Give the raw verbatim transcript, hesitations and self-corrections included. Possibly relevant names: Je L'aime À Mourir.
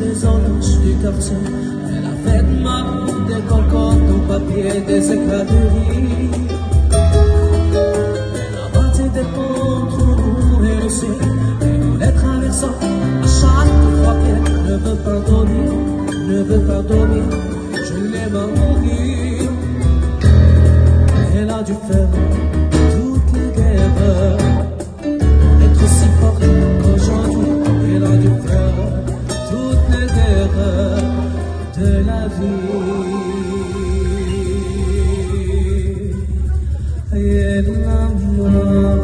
des oranges du quartier. Elle a fait ma des concordes au papier, des éclats de rire. Elle a bâti des ponts pour nous réussir, et nous les traversons à chaque fois qu'elle ne veut pas dormir, ne veut pas dormir. Je l'aime à mourir. Elle a dû faire toutes les guerres, être si forte aujourd'hui. Elle a dû faire toutes les guerres de la vie. Elle l'aime.